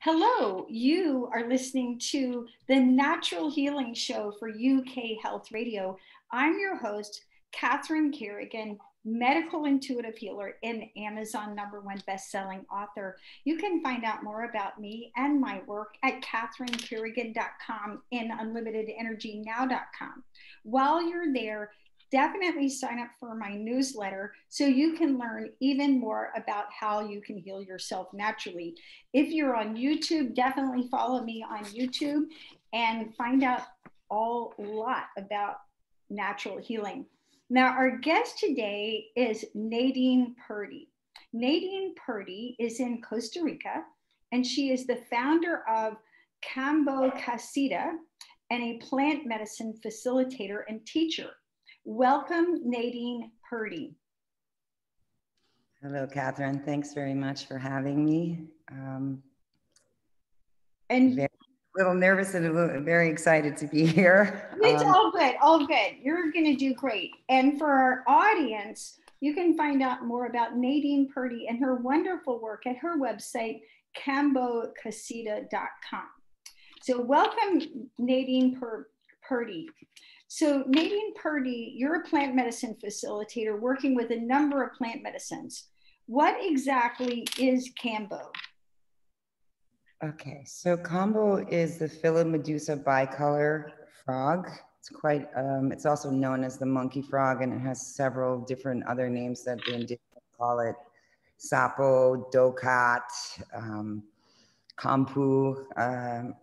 Hello, you are listening to the Natural Healing Show for UK Health Radio. I'm your host, Catherine Carrigan, medical intuitive healer and Amazon #1 best-selling author. You can find out more about me and my work at catherinecarrigan.com and unlimitedenergynow.com. While you're there, definitely sign up for my newsletter so you can learn even more about how you can heal yourself naturally. If you're on YouTube, definitely follow me on YouTube and find out a lot about natural healing. Now, our guest today is Nadine Purdy. Nadine Purdy is in Costa Rica, and she is the founder of Kambo Casita and a plant medicine facilitator and teacher. Welcome, Nadine Purdy. Hello, Catherine. Thanks very much for having me. A little nervous and very excited to be here. It's all good, all good. You're going to do great. And for our audience, you can find out more about Nadine Purdy and her wonderful work at her website, KamboCasita.com. So welcome, Nadine Purdy. So Nadine Purdy, you're a plant medicine facilitator working with a number of plant medicines. What exactly is Kambo? Okay, so Kambo is the Phyllomedusa bicolor frog. It's quite, it's also known as the monkey frog, and it has several different other names that the indigenous call it. Sapo, dokat, kampu,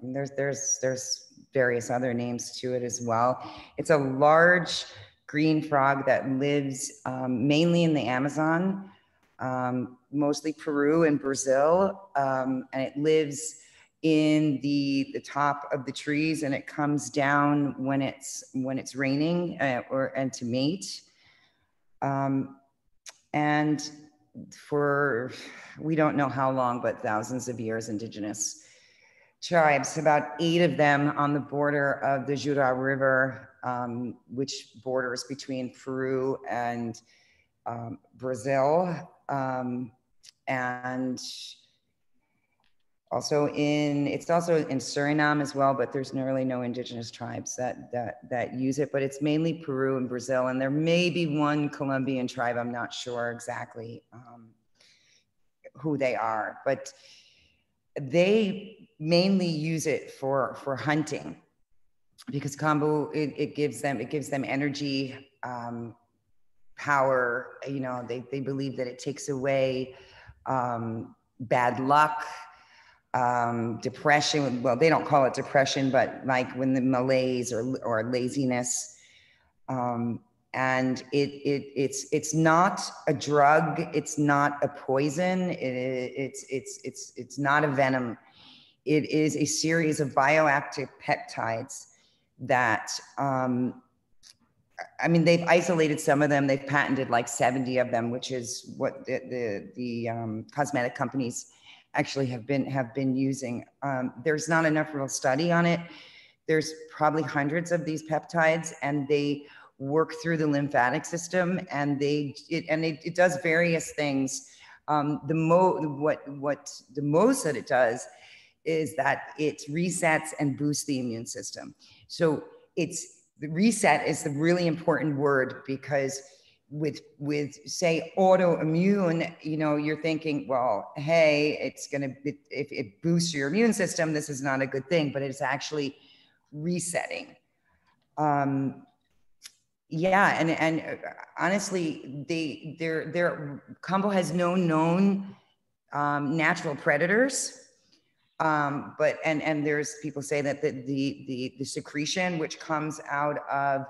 there's various other names to it as well. It's a large green frog that lives mainly in the Amazon, mostly Peru and Brazil. And it lives in the top of the trees, and it comes down when it's raining and to mate. And for, we don't know how long, but thousands of years, indigenous tribes, about 8 of them on the border of the Jura River, which borders between Peru and Brazil, and also it's also in Suriname as well, but there's really no indigenous tribes that use it, but it's mainly Peru and Brazil, and there may be one Colombian tribe, I'm not sure exactly who they are, but they mainly use it for hunting, because Kambo, it gives them energy, power. You know, they believe that it takes away bad luck, depression. Well, they don't call it depression, but like when the malaise or laziness. And it's not a drug. It's not a poison. It's not a venom. It is a series of bioactive peptides that, I mean, they've isolated some of them. They've patented like 70 of them, which is what the cosmetic companies actually have been using. There's not enough real study on it. There's probably hundreds of these peptides, and they work through the lymphatic system, and it does various things. The most that it does is that it resets and boosts the immune system. So the reset is the really important word, because with say autoimmune, you know, you're thinking, well, hey, if it boosts your immune system, this is not a good thing, but it's actually resetting. Yeah, and honestly, Kambo has no known natural predators, but and there's people say that the secretion which comes out of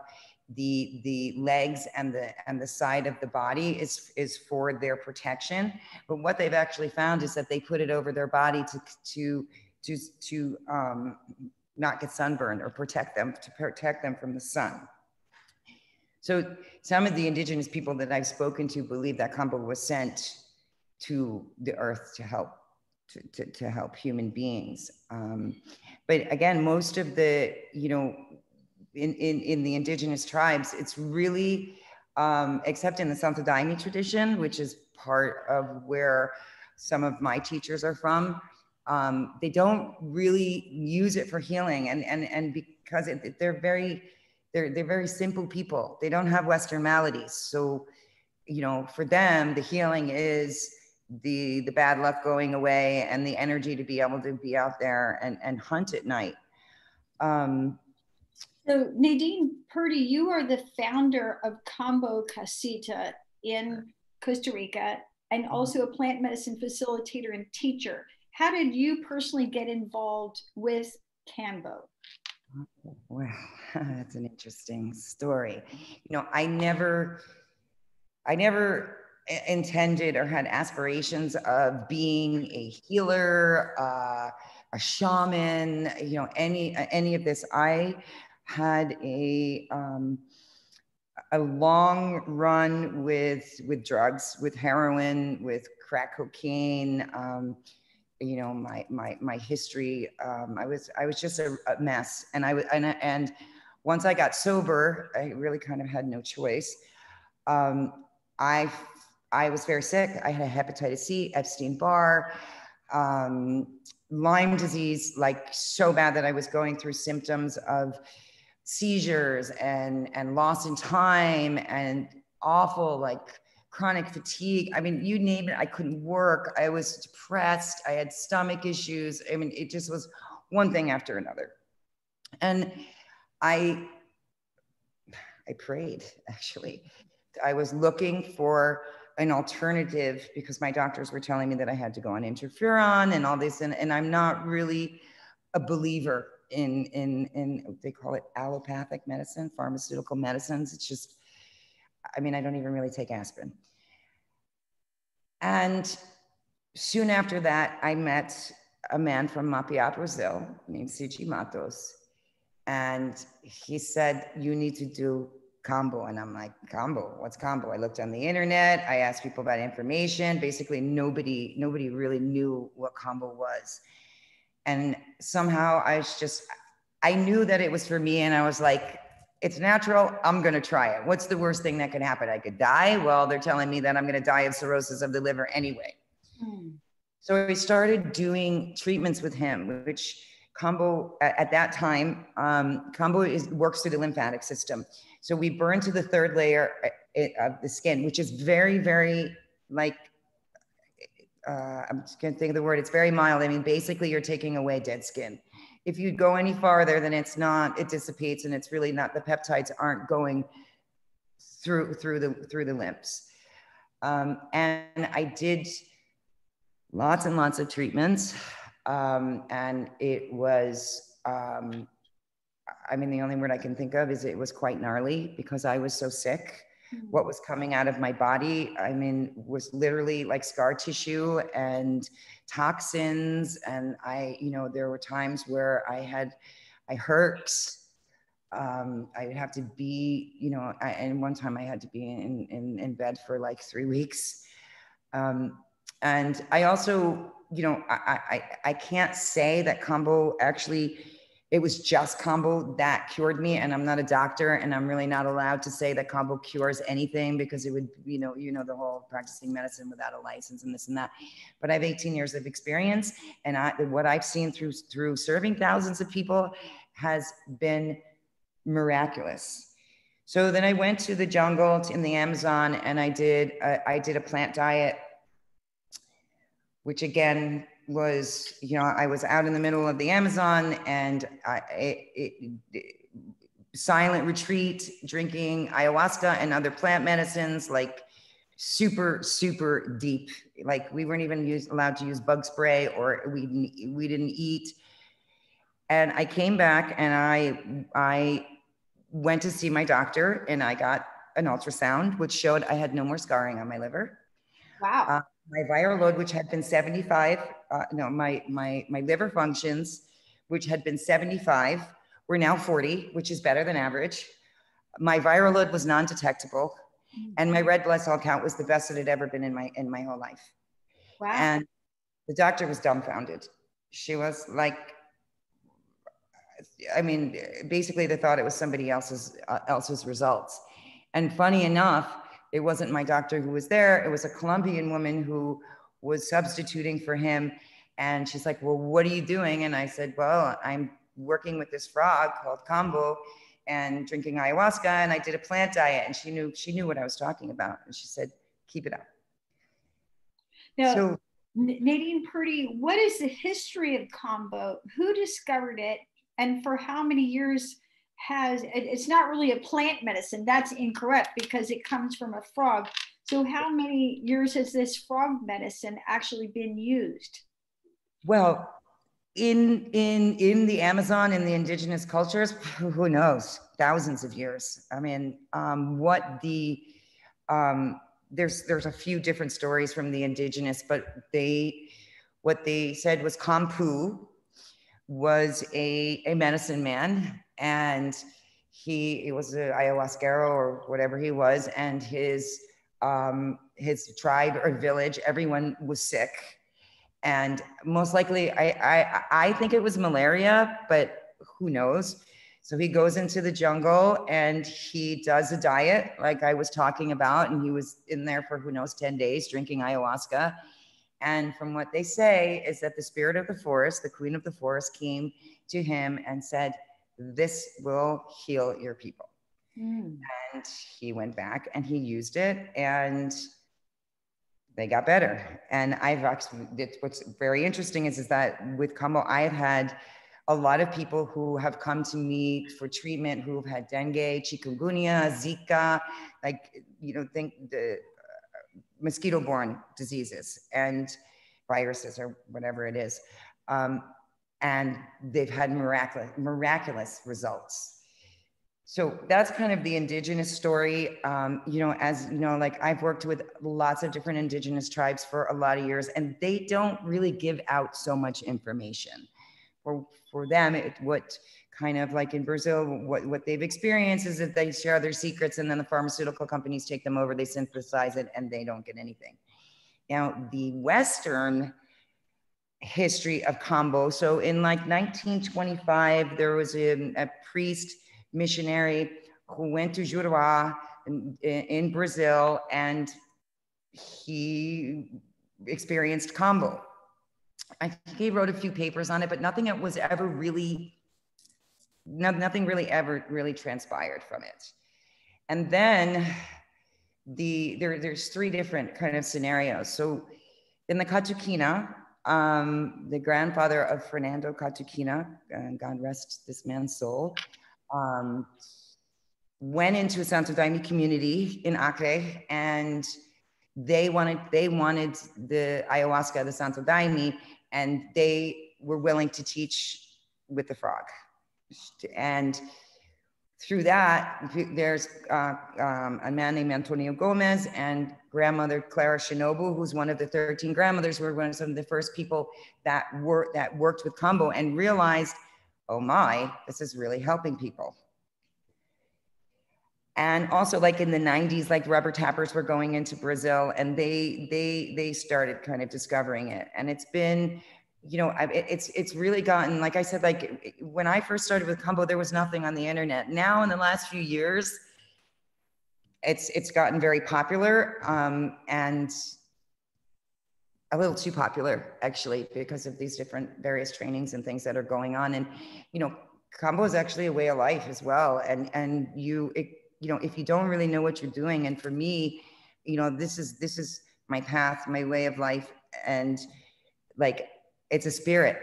the legs and the side of the body is for their protection. But what they've actually found is that they put it over their body to not get sunburned, or protect them from the sun. So some of the indigenous people that I've spoken to believe that Kambo was sent to the earth to help human beings. But again, most of the, you know, in the indigenous tribes, it's really, except in the Santo Daime tradition, which is part of where some of my teachers are from, They don't really use it for healing, and because they're very simple people. They don't have Western maladies, so you know, for them, the healing is the bad luck going away and the energy to be able to be out there and hunt at night. So Nadine Purdy, you are the founder of Kambo Casita in Costa Rica, and also a plant medicine facilitator and teacher. How did you personally get involved with Kambo? Well, that's an interesting story. You know, I never intended or had aspirations of being a healer, a shaman, you know, any of this. I had a long run with drugs, with heroin, with crack cocaine. You know, my history. I was just a mess, and once I got sober, I really kind of had no choice. I was very sick. I had hepatitis C, Epstein-Barr, Lyme disease, like so bad that I was going through symptoms of seizures and loss in time and awful, like chronic fatigue. I mean, you name it, I couldn't work. I was depressed. I had stomach issues. I mean, it just was one thing after another. And I prayed, actually. I was looking for an alternative because my doctors were telling me that I had to go on interferon and all this, and I'm not really a believer in they call it allopathic medicine, pharmaceutical medicines. It's just, I mean, I don't even really take aspirin. And soon after that, I met a man from Mapiá, Brazil, named C.G. Matos, and he said, "You need to do Kambo." And I'm like, "Kambo? What's Kambo?" I looked on the internet. I asked people about information. Basically, nobody really knew what Kambo was. And somehow I knew that it was for me. And I was like, it's natural. I'm going to try it. What's the worst thing that could happen? I could die. Well, they're telling me that I'm going to die of cirrhosis of the liver anyway. Mm. So we started doing treatments with him, which Kambo at that time, Kambo works through the lymphatic system. So we burn to the third layer of the skin, which is very, very like, I'm just gonna think of the word, it's very mild. I mean, basically you're taking away dead skin. If you go any farther, then it's not, it dissipates and it's really not, the peptides aren't going through the limbs. And I did lots and lots of treatments. And it was, I mean, the only word I can think of is it was quite gnarly because I was so sick. What was coming out of my body, I mean, was literally like scar tissue and toxins. And I, you know, there were times where I herxed. I would have to be, you know, and one time I had to be in bed for like 3 weeks. And I also, you know, I can't say that Kambo actually, it was just Kambo that cured me, and I'm not a doctor, and I'm really not allowed to say that Kambo cures anything because it would, you know, the whole practicing medicine without a license and this and that. But I have 18 years of experience, and what I've seen through serving thousands of people has been miraculous. So then I went to the jungle in the Amazon, and I did a plant diet, which again was, you know, I was out in the middle of the Amazon, and silent retreat, drinking ayahuasca and other plant medicines, like super, super deep. Like we weren't even allowed to use bug spray, or we didn't eat. And I came back and I went to see my doctor, and I got an ultrasound, which showed I had no more scarring on my liver. Wow. My viral load, which had been 75, my liver functions, which had been 75, were now 40, which is better than average. My viral load was non-detectable, and my red blood cell count was the best it had ever been in my whole life. Wow. And the doctor was dumbfounded. She was like, I mean, basically they thought it was somebody else's results. And funny enough, it wasn't my doctor who was there. It was a Colombian woman who was substituting for him. And she's like, well, what are you doing? And I said, well, I'm working with this frog called Kambo and drinking ayahuasca, and I did a plant diet. And she knew what I was talking about. And she said, keep it up. Now, so, Nadine Purdy, what is the history of Kambo? Who discovered it? And for how many years has, it's not really a plant medicine, that's incorrect because it comes from a frog. So how many years has this frog medicine actually been used? Well, in the Amazon, in the indigenous cultures, who knows, thousands of years. I mean, there's a few different stories from the indigenous, but what they said was Kampu was a medicine man, and he was an ayahuasquero or whatever he was, and his tribe or village, everyone was sick. And most likely, I think it was malaria, but who knows? So he goes into the jungle and he does a diet like I was talking about. And he was in there for who knows, 10 days drinking ayahuasca. And from what they say is that the spirit of the forest, the queen of the forest, came to him and said, this will heal your people. Mm. And he went back and he used it, and they got better. And I've actually, what's very interesting is that with Kambo, I have had a lot of people who have come to me for treatment who've had dengue, chikungunya, Zika, like, you know, think the mosquito-borne diseases and viruses or whatever it is. And they've had miraculous results. So that's kind of the indigenous story. You know, as you know, like I've worked with lots of different indigenous tribes for a lot of years, and they don't really give out so much information. For them, what kind of like in Brazil, what they've experienced is that they share their secrets, and then the pharmaceutical companies take them over, they synthesize it, and they don't get anything. Now, the Western history of Kambo, so in like 1925, there was a priest missionary who went to Jura in Brazil, and he experienced Kambo. I think he wrote a few papers on it, but nothing really ever transpired from it. And then there's three different kind of scenarios. So in the Katukina, the grandfather of Fernando Katukina, God rest this man's soul, went into a Santo Daime community in Acre, and they wanted the ayahuasca, the Santo Daime, and they were willing to teach with the frog. And through that, there's a man named Antonio Gomez and grandmother Clara Shinobu, who's one of the 13 grandmothers, who were one of some of the first people that worked with Kambo and realized, oh my, this is really helping people. And also, like in the 90s, like rubber tappers were going into Brazil, and they started kind of discovering it. And it's been, you know, it's really gotten, like I said, like when I first started with Kambo, there was nothing on the internet. Now in the last few years, it's gotten very popular, and a little too popular actually, because of these different various trainings and things that are going on. And, you know, Kambo is actually a way of life as well. And you know, if you don't really know what you're doing, and for me, you know, this is my path, my way of life, and like it's a spirit,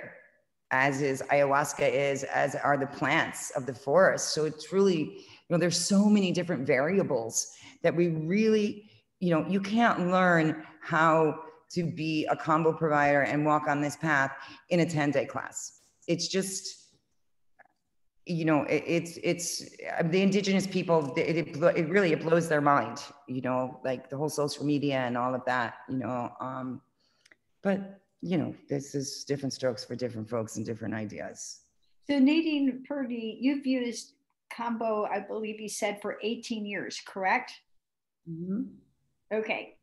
as is ayahuasca is, as are the plants of the forest. So it's really, you know, there's so many different variables that we really, you know, you can't learn how to be a Kambo provider and walk on this path in a 10-day class. It's just, you know, it's the indigenous people, it really blows their mind, you know, like the whole social media and all of that, you know, but you know, this is different strokes for different folks and different ideas. So Nadine Purdy, you've used Kambo, I believe you said, for 18 years, correct? Mm-hmm. Okay,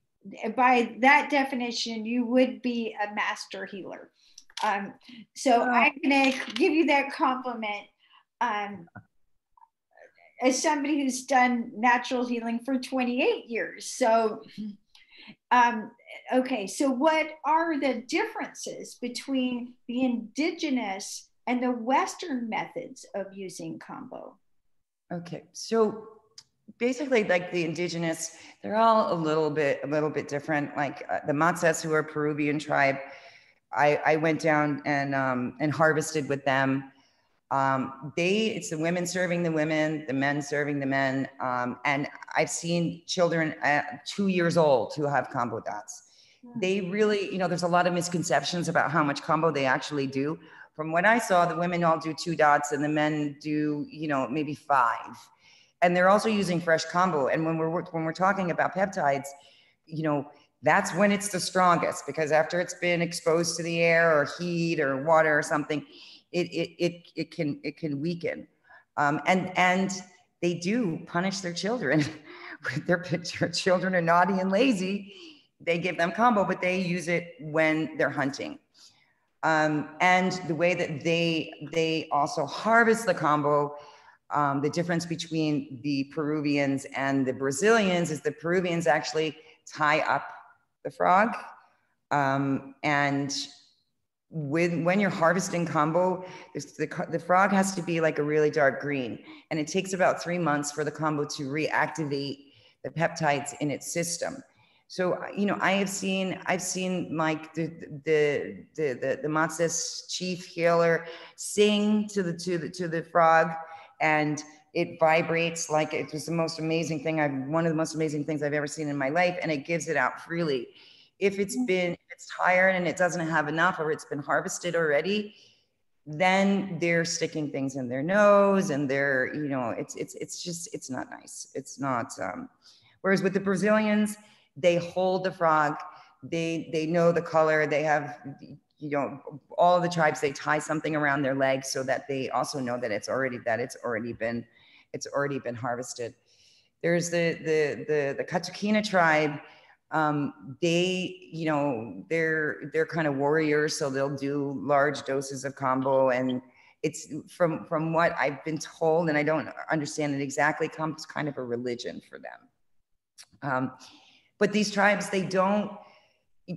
by that definition, you would be a master healer. So I'm gonna give you that compliment. As somebody who's done natural healing for 28 years. So Okay, so what are the differences between the indigenous and the Western methods of using Kambo? Okay, so basically, like the indigenous, they're all a little bit different. Like the Matses, who are Peruvian tribe, I went down and harvested with them. It's the women serving the women, the men serving the men. And I've seen children at 2 years old who have Kambo dots. They really, you know, there's a lot of misconceptions about how much Kambo they actually do. From what I saw, the women all do 2 dots and the men do, you know, maybe 5. And they're also using fresh Kambo. And when we're talking about peptides, you know, that's when it's the strongest, because after it's been exposed to the air or heat or water or something, it can weaken. And they do punish their children. Their children are naughty and lazy, they give them Kambo, but they use it when they're hunting. And the way that they also harvest the Kambo, the difference between the Peruvians and the Brazilians is the Peruvians actually tie up the frog. And when you're harvesting Kambo, the frog has to be like a really dark green. And it takes about 3 months for the Kambo to reactivate the peptides in its system. So, you know, I've seen like the Matses chief healer sing to the frog, and it vibrates like it was the most amazing thing. One of the most amazing things I've ever seen in my life, and it gives it out freely. If it's tired and it doesn't have enough, or it's been harvested already, then they're sticking things in their nose, and they're, you know, it's just not nice. It's not. Whereas with the Brazilians, they hold the frog, they know the color, they have, you know, all the tribes, they tie something around their leg so that they also know that it's already been harvested. There's the Katukina tribe, they, you know, they're kind of warriors, so they'll do large doses of Kambo, and it's from what I've been told, and I don't understand it exactly, Kambo's kind of a religion for them. But these tribes, they don't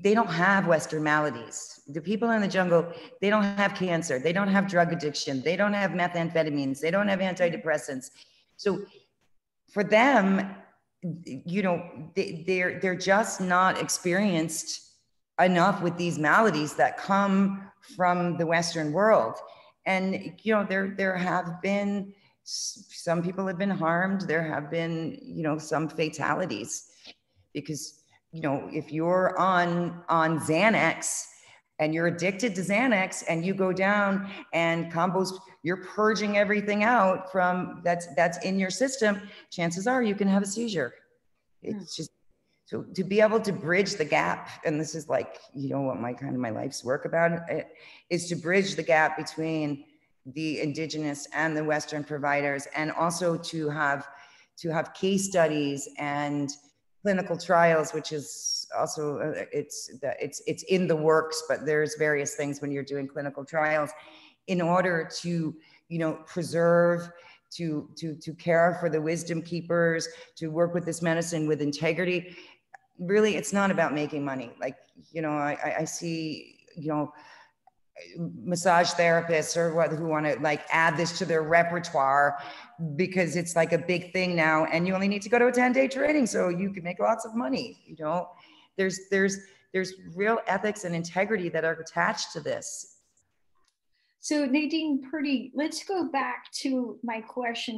have Western maladies. The people in the jungle, they don't have cancer. They don't have drug addiction. They don't have methamphetamines. They don't have antidepressants. So for them, you know, they're just not experienced enough with these maladies that come from the Western world. And, you know, there have been, some people have been harmed. There have been, you know, some fatalities. Because, you know, if you're on Xanax and you're addicted to Xanax and you go down and Kambo's, you're purging everything out from that's in your system, chances are you can have a seizure. It's just, so to be able to bridge the gap, and this is like, you know, what my life's work about it is, to bridge the gap between the indigenous and the Western providers, and also to have case studies and clinical trials, which is also, it's in the works, but there's various things when you're doing clinical trials in order to, you know, preserve, to care for the wisdom keepers, to work with this medicine with integrity. Really, it's not about making money. Like, you know, I see, you know, massage therapists or who want to like add this to their repertoire because it's like a big thing now, and you only need to go to a 10-day training so you can make lots of money. You know, there's real ethics and integrity that are attached to this. So Nadine Purdy, let's go back to my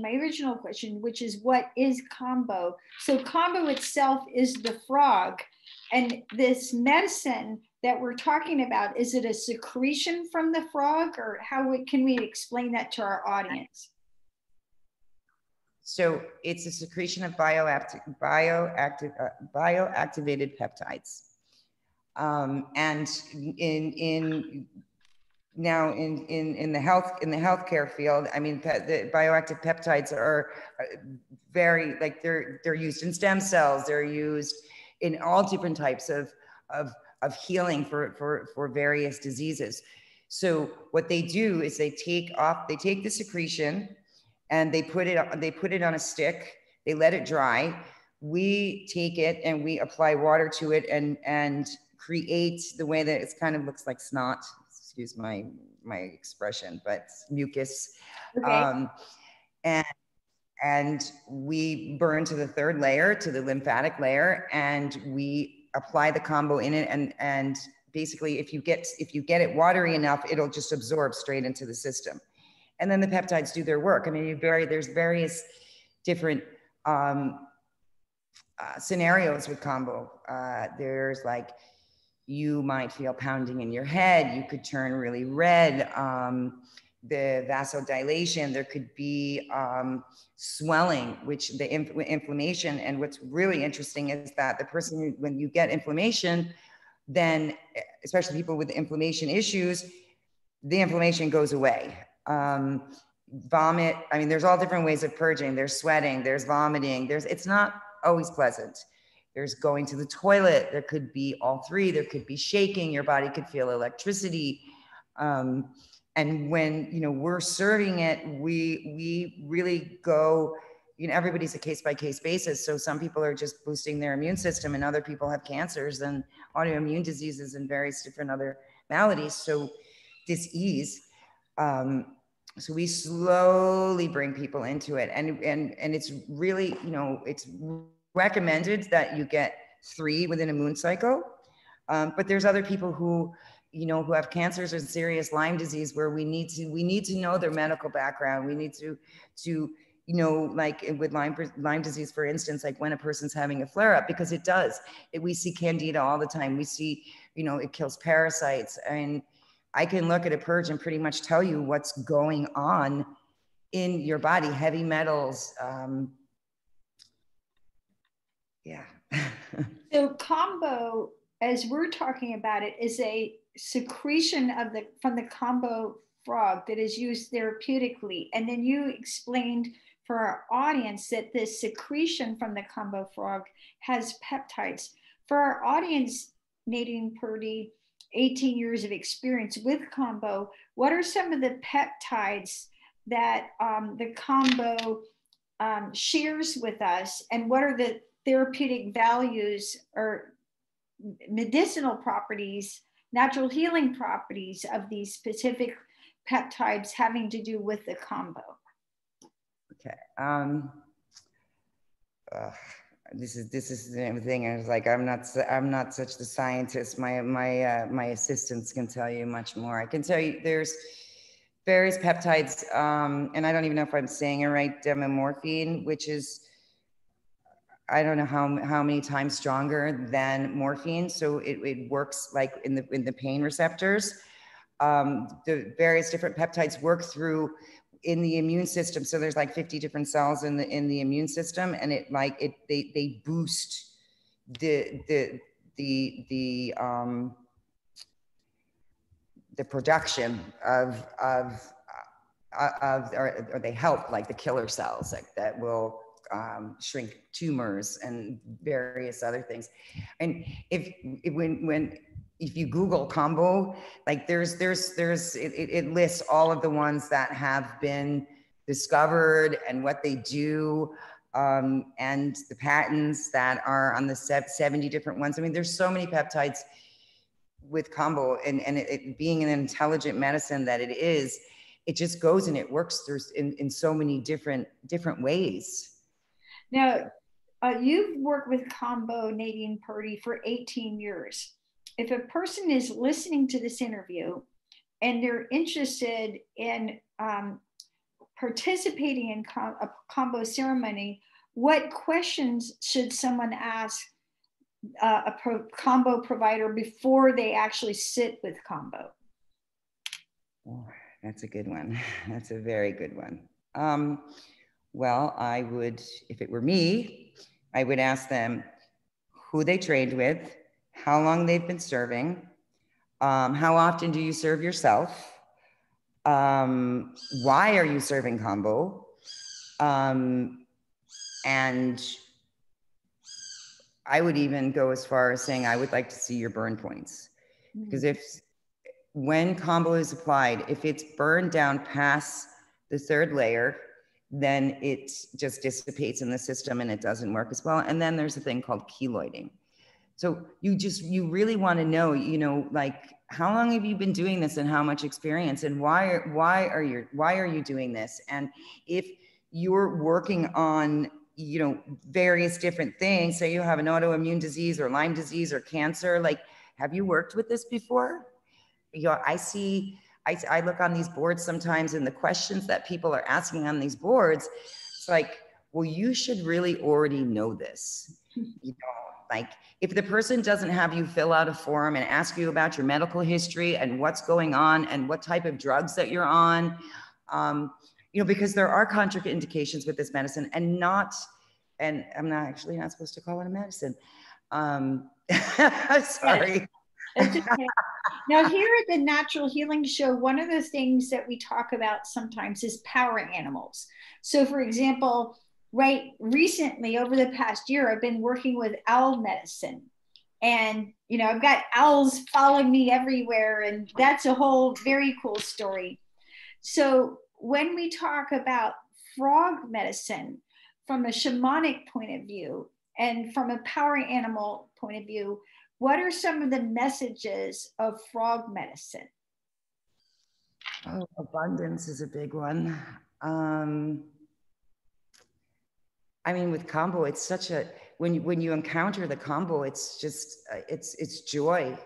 original question, which is, what is Kambo? So Kambo itself is the frog, and this medicine that we're talking about, is it a secretion from the frog, or can we explain that to our audience? So it's a secretion of bioactivated peptides. And now in the healthcare field, I mean, the bioactive peptides are very, like, they're used in stem cells, they're used in all different types of healing for various diseases. So what they do is they take the secretion and they put it on a stick, they let it dry. we take it and we apply water to it and create the way that it kind of looks like snot, excuse my expression, but mucus. Okay. And we burn to the third layer, to the lymphatic layer, and we apply the Kambo in it. And basically, if you get it watery enough, it'll just absorb straight into the system. And then the peptides do their work. I mean, there's various different scenarios with Kambo. There's like, you might feel pounding in your head. You could turn really red. The vasodilation, there could be swelling, which the inflammation. And what's really interesting is that the person, when you get inflammation, then especially people with inflammation issues, the inflammation goes away. Vomit, I mean, there's all different ways of purging. There's sweating, there's vomiting, it's not always pleasant. There's going to the toilet. There could be all three. There could be shaking. Your body could feel electricity. And when, you know, we're serving it, we really go, you know, everybody's a case-by-case basis. So some people are just boosting their immune system and other people have cancers and autoimmune diseases and various different other maladies. So dis-ease. So we slowly bring people into it. And it's really, you know, it's recommended that you get 3 within a moon cycle. But there's other people who, you know, who have cancers or serious Lyme disease, where we need to know their medical background. We need to you know, like with Lyme disease, for instance, like when a person's having a flare up, because it does. We see candida all the time. We see, you know, it kills parasites. And I can look at a purge and pretty much tell you what's going on in your body, heavy metals. Yeah. So Kambo, as we're talking about it, is a secretion of from the Kambo frog that is used therapeutically. And then you explained for our audience that this secretion from the Kambo frog has peptides. For our audience, Nadine Purdy, 18 years of experience with Kambo, what are some of the peptides that the Kambo shares with us, and what are the therapeutic values or medicinal properties, natural healing properties of these specific peptides having to do with the Kambo? Okay. This is the thing. I was like, I'm not such the scientist. My assistants can tell you much more. I can tell you there's various peptides, and I don't even know if I'm saying it right. Dermorphine, which is, I don't know how many times stronger than morphine. So it works like in the pain receptors. The various different peptides work through in the immune system. So there's like 50 different cells in the immune system, and they boost the production or they help like the killer cells like that will shrink tumors and various other things. And if you Google Kambo, like it lists all of the ones that have been discovered and what they do, and the patents that are on the 70 different ones. I mean, there's so many peptides with Kambo, and it being an intelligent medicine that it is, it just goes and it works through in so many different ways. Now, you've worked with Kambo, Nadine Purdy, for 18 years. If a person is listening to this interview and they're interested in participating in a Kambo ceremony, what questions should someone ask a Kambo provider before they actually sit with Kambo? Oh, that's a good one. That's a very good one. Well, I would, if it were me, I would ask them who they trained with, how long they've been serving, how often do you serve yourself, why are you serving Kambo, and I would even go as far as saying I would like to see your burn points, because when Kambo is applied, if it's burned down past the third layer, then it just dissipates in the system and it doesn't work as well. And then there's a thing called keloiding. So you really want to know, like, how long have you been doing this and how much experience, and why are you doing this? And if you're working on, various different things, say you have an autoimmune disease or Lyme disease or cancer, like, have you worked with this before? I look on these boards sometimes, and the questions that people are asking on these boards, it's like, well, you should really already know this. Like, if the person doesn't have you fill out a form and ask you about your medical history and what's going on and what type of drugs that you're on, because there are contraindications with this medicine, and I'm not supposed to call it a medicine. Sorry. That's okay. Now, here at the Natural Healing Show, one of the things that we talk about sometimes is power animals. So, for example, recently, over the past year, I've been working with owl medicine. And, I've got owls following me everywhere. And that's a whole very cool story. So when we talk about frog medicine from a shamanic point of view and from a power animal point of view, what are some of the messages of frog medicine? Oh, abundance is a big one. With Kambo, it's such a, when you encounter the Kambo, it's just, it's joy,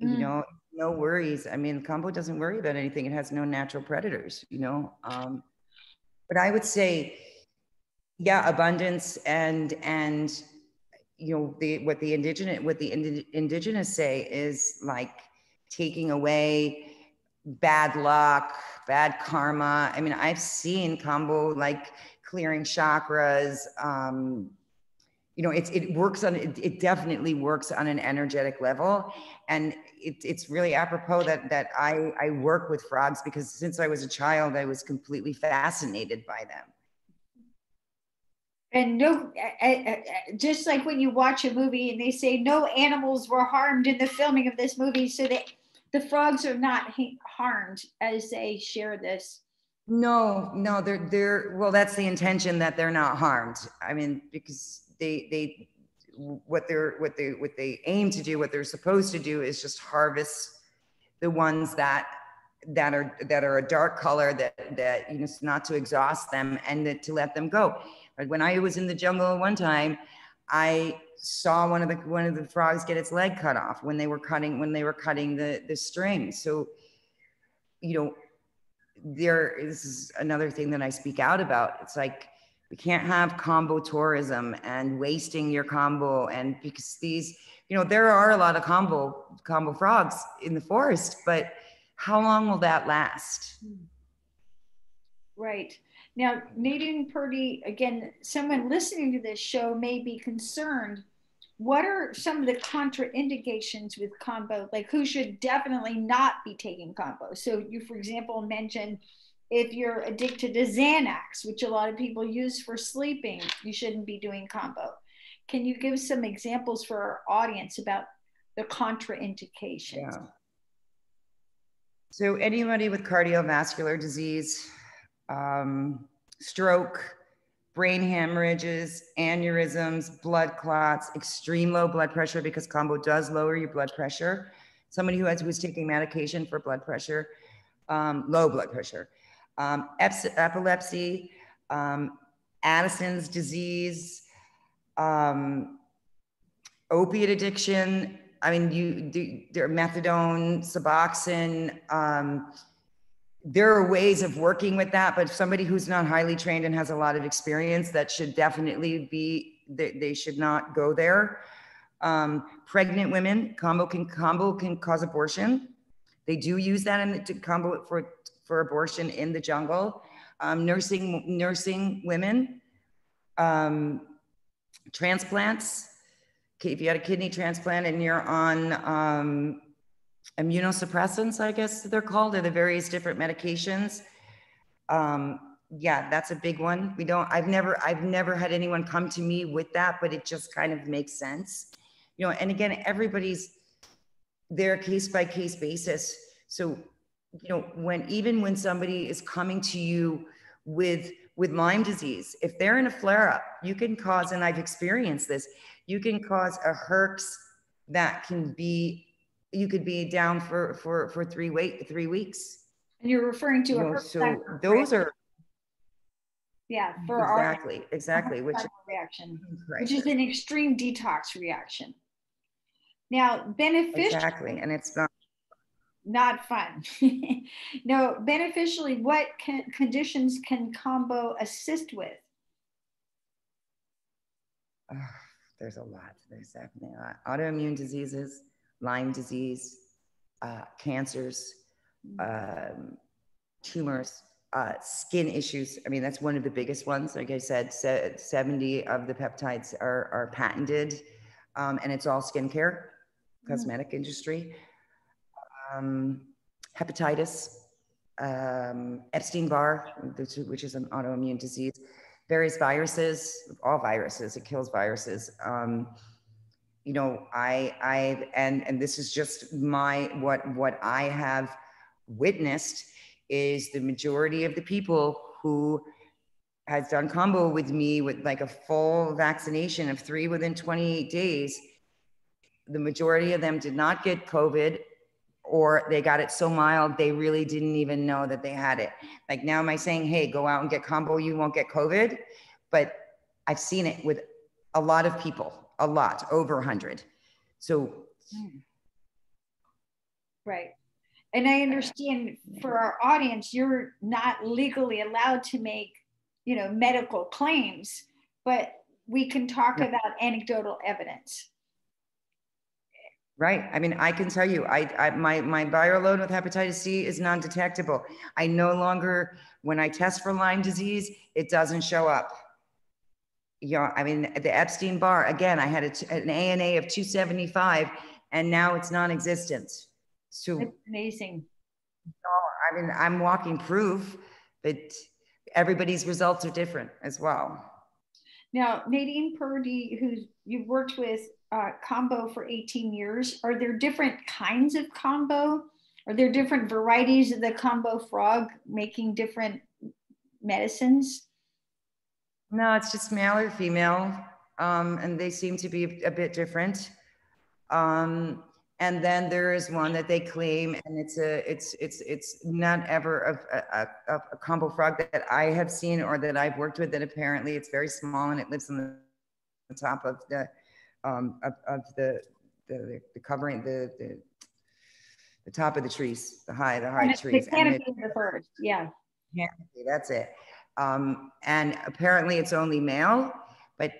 no worries. Kambo doesn't worry about anything. It has no natural predators, but I would say, yeah, abundance and, what the indigenous say is like taking away bad luck, bad karma. I've seen Kambo like clearing chakras. It definitely works on an energetic level, and it's really apropos that I work with frogs, because since I was a child, I was completely fascinated by them. And just like when you watch a movie and they say no animals were harmed in the filming of this movie, so that the frogs are not harmed as they share this. No, they're well, that's the intention, that they're not harmed. Because what they aim to do, what they're supposed to do, is just harvest the ones that are a dark color, that it's not to exhaust them and to let them go. When I was in the jungle one time, I saw one of the frogs get its leg cut off when they were cutting the string. So, this is another thing that I speak out about. It's like, we can't have Kambo tourism and wasting your Kambo, and because there are a lot of Kambo frogs in the forest, but how long will that last? Right. Now, Nadine Purdy, again, someone listening to this show may be concerned. What are some of the contraindications with Kambo? Like, who should definitely not be taking Kambo? So you, for example, mentioned if you're addicted to Xanax, which a lot of people use for sleeping, you shouldn't be doing Kambo. Can you give some examples for our audience about the contraindications? Yeah. So anybody with cardiovascular disease, stroke, brain hemorrhages, aneurysms, blood clots, extreme low blood pressure, because Kambo does lower your blood pressure. Somebody who was taking medication for blood pressure, low blood pressure, epilepsy, Addison's disease, opiate addiction. There are methadone, Suboxone. There are ways of working with that, but somebody who's not highly trained and has a lot of experience, that should definitely be, they should not go there. Pregnant women, Kambo can cause abortion. They do use that in the Kambo for abortion in the jungle. Nursing women, transplants. Okay, if you had a kidney transplant and you're on immunosuppressants, I guess they're called, or the various different medications. Yeah, that's a big one. I've never had anyone come to me with that, but it just kind of makes sense. And again, everybody's their case by case basis. So, when somebody is coming to you with with Lyme disease, if they're in a flare-up, you can cause, and I've experienced this, you can cause a herx that can be, you could be down for 3 weeks. And you're referring to a herx. So those are. Yeah, for exactly, which reaction, right, which is an extreme detox reaction. Now, beneficial. Exactly, and it's not fun. No, beneficially, what conditions can Kambo assist with? Oh, there's a lot. There's definitely a lot. Autoimmune diseases, Lyme disease, cancers, tumors, skin issues. I mean, that's one of the biggest ones. Like I said, 70 of the peptides are patented, and it's all skincare, cosmetic industry. Hepatitis, Epstein-Barr, which is an autoimmune disease, various viruses, all viruses, it kills viruses. You know, and this is just my, what I have witnessed is the majority of the people who has done Kambo with me with like a full vaccination of 3 within 28 days, the majority of them did not get COVID, or they got it so mild, they really didn't even know that they had it. Like now am I saying, hey, go out and get Kambo, you won't get COVID? But I've seen it with a lot of people, a lot, over 100. So. Right. And I understand for our audience, you're not legally allowed to make, you know, medical claims, but we can talk about anecdotal evidence. Right. I mean, I can tell you, my viral load with hepatitis C is non-detectable. I no longer, when I test for Lyme disease, it doesn't show up. You know, I mean, the Epstein-Barr, again, I had an ANA of 275, and now it's non-existent. So that's amazing. I mean, I'm walking proof, but everybody's results are different as well. Now, Nadine Purdy, who you've worked with, Kambo for 18 years. Are there different kinds of Kambo? Are there different varieties of the Kambo frog making different medicines? No, it's just male or female, and they seem to be a bit different. And then there is one that they claim, and it's not ever a Kambo frog that I have seen or that I've worked with. That apparently it's very small and it lives on the top of the covering, the top of the trees, the high trees. The canopy of the bird, yeah. Canopy, that's it. And apparently it's only male, but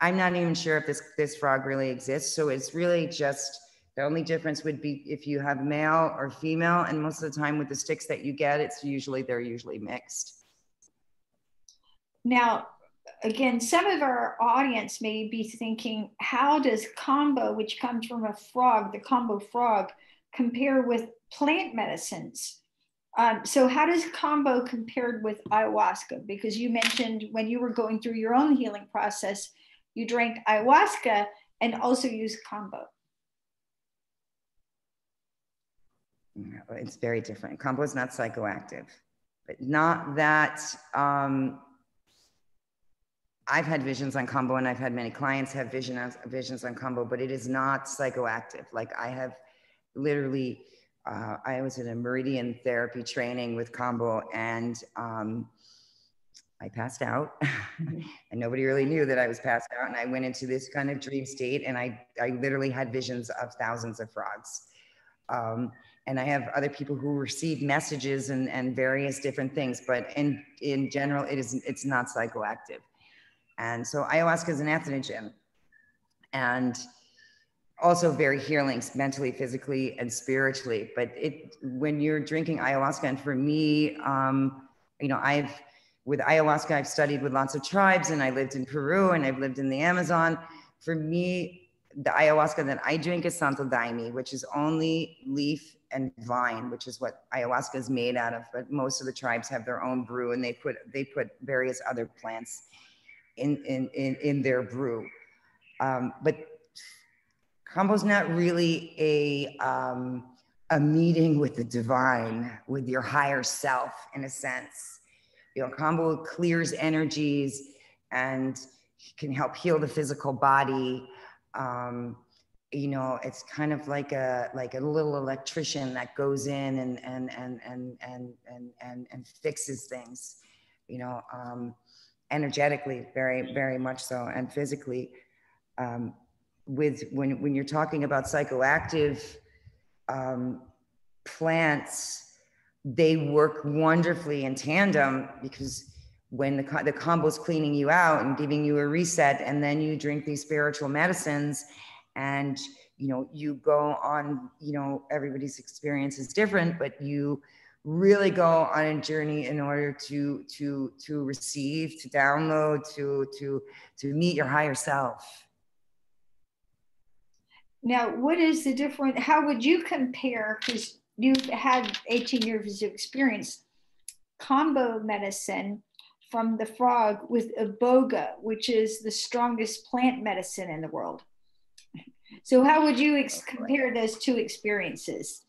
I'm not even sure if this frog really exists. So it's really just, the only difference would be if you have male or female, and most of the time with the sticks that you get, they're usually mixed. Now, again, some of our audience may be thinking, how does Kambo, which comes from a frog, the Kambo frog, compare with plant medicines? So how does Kambo compared with ayahuasca? Because you mentioned when you were going through your own healing process, you drank ayahuasca and also used Kambo. No, it's very different. Kambo is not psychoactive, but not that... I've had visions on Kambo, and I've had many clients have visions on Kambo, but it is not psychoactive. Like I have literally, I was in a meridian therapy training with Kambo, and I passed out and nobody really knew that I was passed out. And I went into this kind of dream state, and I literally had visions of thousands of frogs. And I have other people who receive messages and various different things, but in general, it's not psychoactive. And so ayahuasca is an ethnogen, and also very healing mentally, physically, and spiritually. But when you're drinking ayahuasca, and for me, you know, with ayahuasca, I've studied with lots of tribes, and I lived in Peru, and I've lived in the Amazon. For me, the ayahuasca that I drink is Santo Daime, which is only leaf and vine, which is what ayahuasca is made out of. But most of the tribes have their own brew, and they put various other plants in their brew. But Kambo's not really a meeting with the divine, with your higher self in a sense. You know, Kambo clears energies and he can help heal the physical body. You know, it's kind of like a little electrician that goes in and fixes things, you know, energetically, very, very much so, and physically. When you're talking about psychoactive plants, they work wonderfully in tandem, because when the Kambo's cleaning you out and giving you a reset, and then you drink these spiritual medicines, and you know, you go on, you know, everybody's experience is different, but you really go on a journey in order to receive, to download, to meet your higher self. Now, what is the difference? How would you compare, because you've had 18 years of experience, Kambo medicine from the frog with Iboga, which is the strongest plant medicine in the world? So how would you compare those two experiences?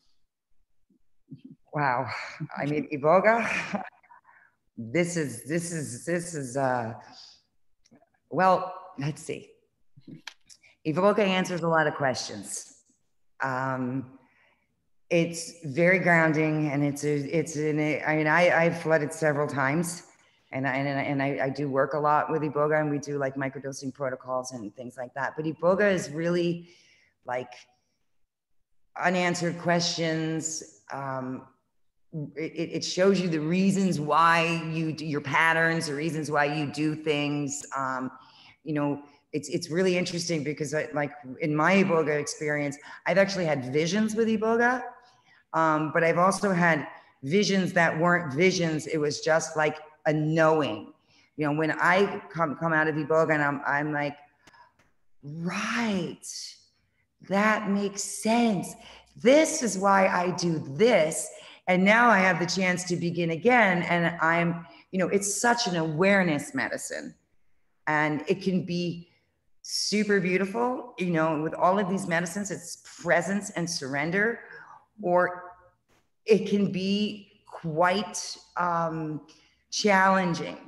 Wow, I mean, Iboga, well, let's see. Iboga answers a lot of questions. It's very grounding, and I've flooded several times, and I do work a lot with Iboga, and we do like microdosing protocols and things like that. But Iboga is really like unanswered questions. It shows you the reasons why you do your patterns, the reasons why you do things. You know, it's really interesting, because like in my Iboga experience, I've actually had visions with Iboga, but I've also had visions that weren't visions. It was just like a knowing. You know, when I come out of Iboga and I'm like, right, that makes sense. This is why I do this. And now I have the chance to begin again. And I'm, you know, it's such an awareness medicine, and it can be super beautiful. You know, with all of these medicines, it's presence and surrender, or it can be quite challenging.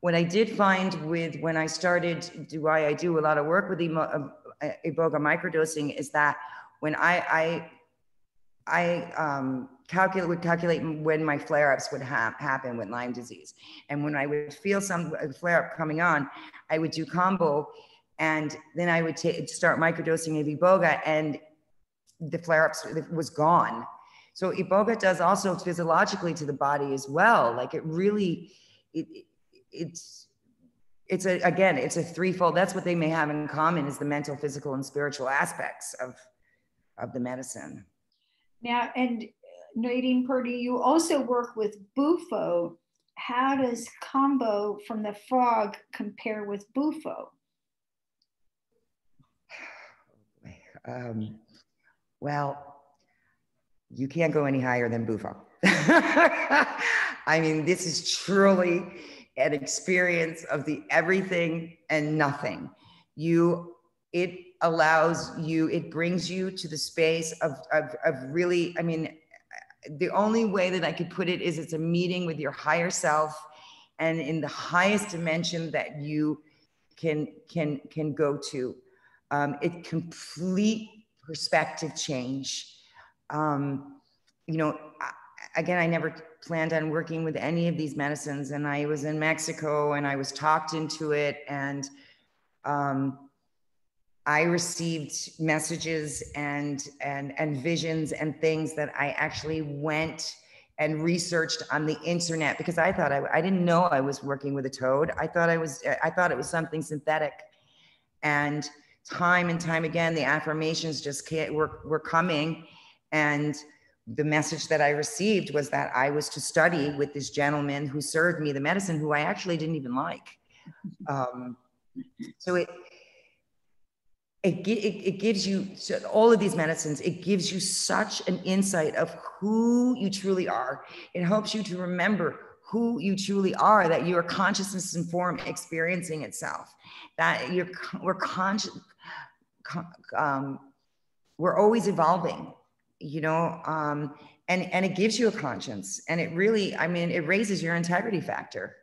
What I did find when I started, why I do a lot of work with Iboga microdosing, is that when I would calculate when my flare-ups would happen with Lyme disease. And when I would feel some flare-up coming on, I would do Kambo, and then I would start microdosing of Iboga, and the flare-ups was gone. So Iboga does also physiologically to the body as well. Like it really, it's a threefold. That's what they may have in common, is the mental, physical, and spiritual aspects of the medicine. Now, and Nadine Purdy, you also work with Bufo. How does Kambo from the frog compare with Bufo? Well, you can't go any higher than Bufo. I mean, this is truly an experience of the everything and nothing. It allows you, it brings you to the space of really, I mean, the only way that I could put it is it's a meeting with your higher self, and in the highest dimension that you can go to. It complete perspective change. You know, again, I never planned on working with any of these medicines, and I was in Mexico and I was talked into it, and I received messages and visions and things that I actually went and researched on the internet, because I thought I didn't know I was working with a toad. I thought it was something synthetic, and time again, the affirmations just were coming. And the message that I received was that I was to study with this gentleman who served me the medicine, who I actually didn't even like. So it gives you, so all of these medicines, it gives you such an insight of who you truly are. It helps you to remember who you truly are, that you are consciousness and form experiencing itself, that we're always evolving. You know, And it gives you a conscience, and it really, I mean, it raises your integrity factor.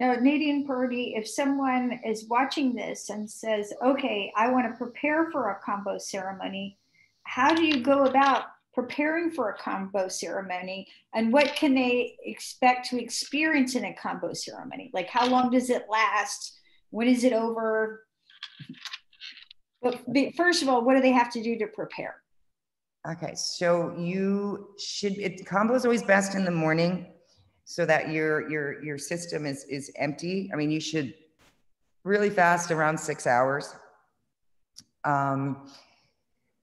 Now, Nadine Purdy, if someone is watching this and says, okay, I want to prepare for a Kambo ceremony, how do you go about preparing for a Kambo ceremony, and what can they expect to experience in a Kambo ceremony? Like, how long does it last? When is it over? But first of all, what do they have to do to prepare? Okay, so you should, Kambo is always best in the morning, so that your system is empty. I mean, you should really fast around 6 hours.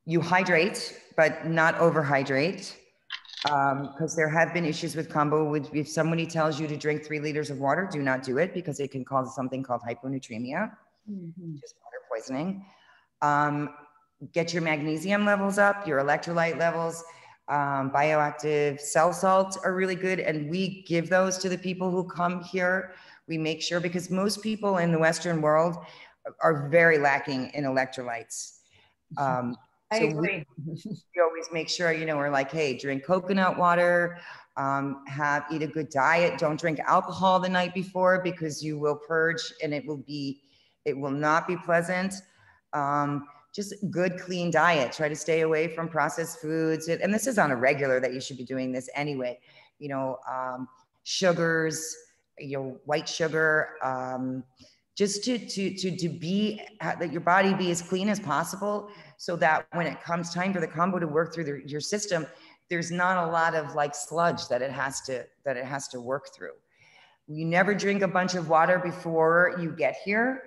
You hydrate, but not overhydrate, because there have been issues with Kambo. If somebody tells you to drink 3 liters of water, do not do it, because it can cause something called hyponatremia, which is water poisoning. Get your magnesium levels up, your electrolyte levels. Bioactive cell salts are really good, and we give those to the people who come here. We make sure, because most people in the Western world are very lacking in electrolytes. So I agree. We always make sure, you know, we're like, hey, drink coconut water, eat a good diet, don't drink alcohol the night before, because you will purge, and it will not be pleasant. Just good, clean diet. Try to stay away from processed foods. And this is on a regular that you should be doing this anyway. You know, sugars, you know, white sugar, just to be, that your body be as clean as possible, so that when it comes time for the Kambo to work through your system, there's not a lot of like sludge that it has to work through. You never drink a bunch of water before you get here.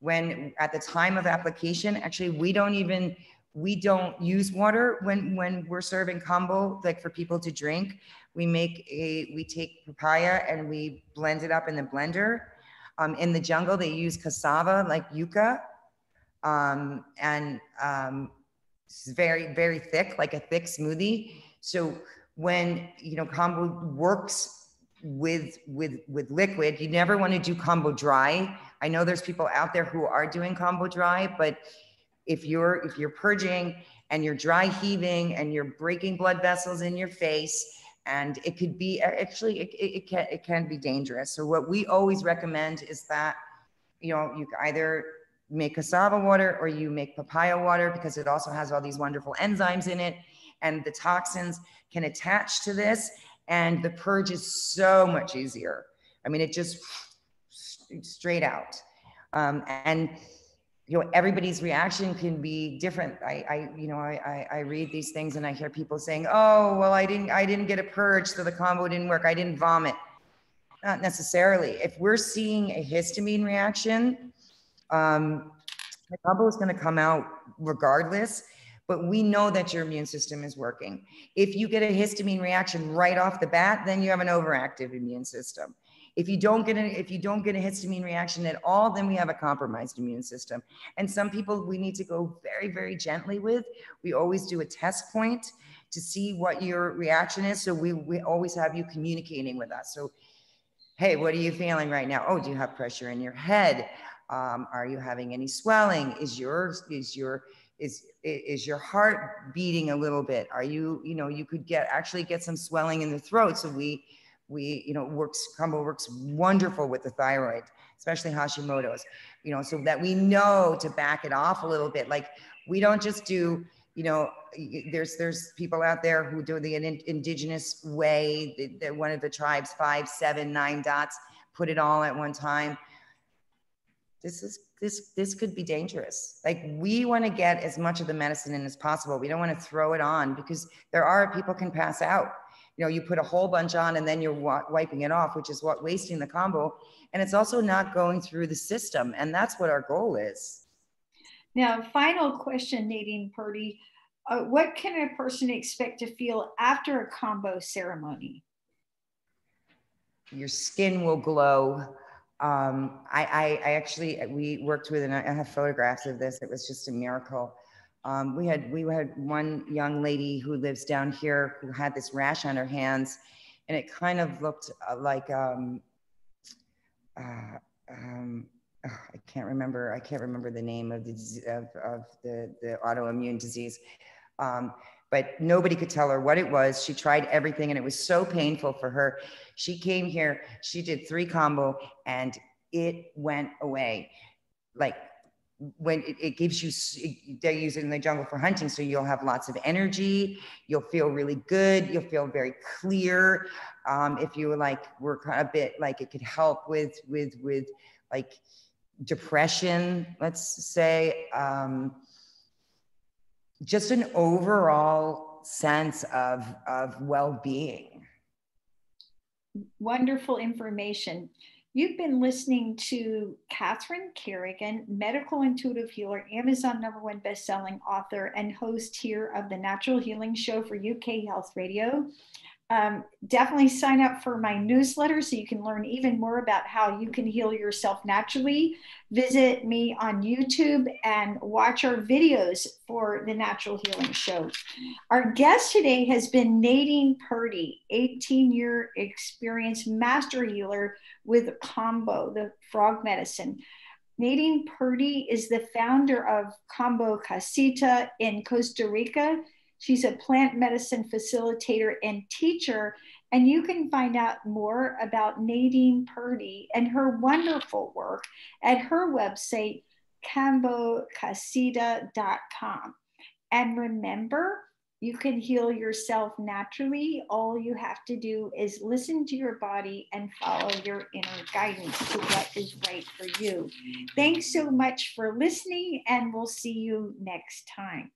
When at the time of application, actually, we don't use water when we're serving Kambo, like for people to drink. We take papaya and we blend it up in the blender. In the jungle, they use cassava, like yuca. It's very, very thick, like a thick smoothie. So when, you know, Kambo works with liquid, you never want to do Kambo dry. I know there's people out there who are doing Kambo dry, but if you're purging and you're dry heaving and you're breaking blood vessels in your face, and it could be actually it can be dangerous. So what we always recommend is that, you know, you either make cassava water or you make papaya water, because it also has all these wonderful enzymes in it, and the toxins can attach to this. And the purge is so much easier. I mean, it just straight out. And, you know, everybody's reaction can be different. I read these things and I hear people saying, oh, well, I didn't get a purge, so the Kambo didn't work. I didn't vomit. Not necessarily. If we're seeing a histamine reaction, the Kambo is going to come out regardless. But we know that your immune system is working. If you get a histamine reaction right off the bat, then you have an overactive immune system. If you don't get a histamine reaction at all, then we have a compromised immune system. And some people we need to go very, very gently with. We always do a test point to see what your reaction is. So we always have you communicating with us. So, hey, what are you feeling right now? Oh, do you have pressure in your head? Are you having any swelling? Is your heart beating a little bit? Are you, you know, you could actually get some swelling in the throat. So Kambo works wonderful with the thyroid, especially Hashimoto's, you know, so that we know to back it off a little bit. Like, we don't just do, you know, there's people out there who do the indigenous way, one of the tribes, 5, 7, 9 dots, put it all at one time. This could be dangerous. Like, we want to get as much of the medicine in as possible. We don't want to throw it on, because people can pass out. You know, you put a whole bunch on and then you're wiping it off, which is what wasting the Kambo. And it's also not going through the system. And that's what our goal is. Now, final question, Nadine Purdy. What can a person expect to feel after a Kambo ceremony? Your skin will glow. We worked with, and I have photographs of this. It was just a miracle. We had one young lady who lives down here who had this rash on her hands, and it kind of looked like, I can't remember the name of the autoimmune disease. but nobody could tell her what it was. She tried everything and it was so painful for her. She came here, she did 3 Kambo and it went away. Like when it gives you, they use it in the jungle for hunting. So you'll have lots of energy. You'll feel really good. You'll feel very clear. If you like were a bit like it could help with like depression, let's say, just an overall sense of well-being. Wonderful information. You've been listening to Catherine Carrigan, medical intuitive healer, Amazon #1 bestselling author, and host here of the Natural Healing Show for UK Health Radio. Definitely sign up for my newsletter so you can learn even more about how you can heal yourself naturally. Visit me on YouTube and watch our videos for the Natural Healing Show. Our guest today has been Nadine Purdy, 18-year experienced master healer with Kambo, the frog medicine. Nadine Purdy is the founder of Kambo Casita in Costa Rica. She's a plant medicine facilitator and teacher, and you can find out more about Nadine Purdy and her wonderful work at her website, kambocasita.com. And remember, you can heal yourself naturally. All you have to do is listen to your body and follow your inner guidance to what is right for you. Thanks so much for listening, and we'll see you next time.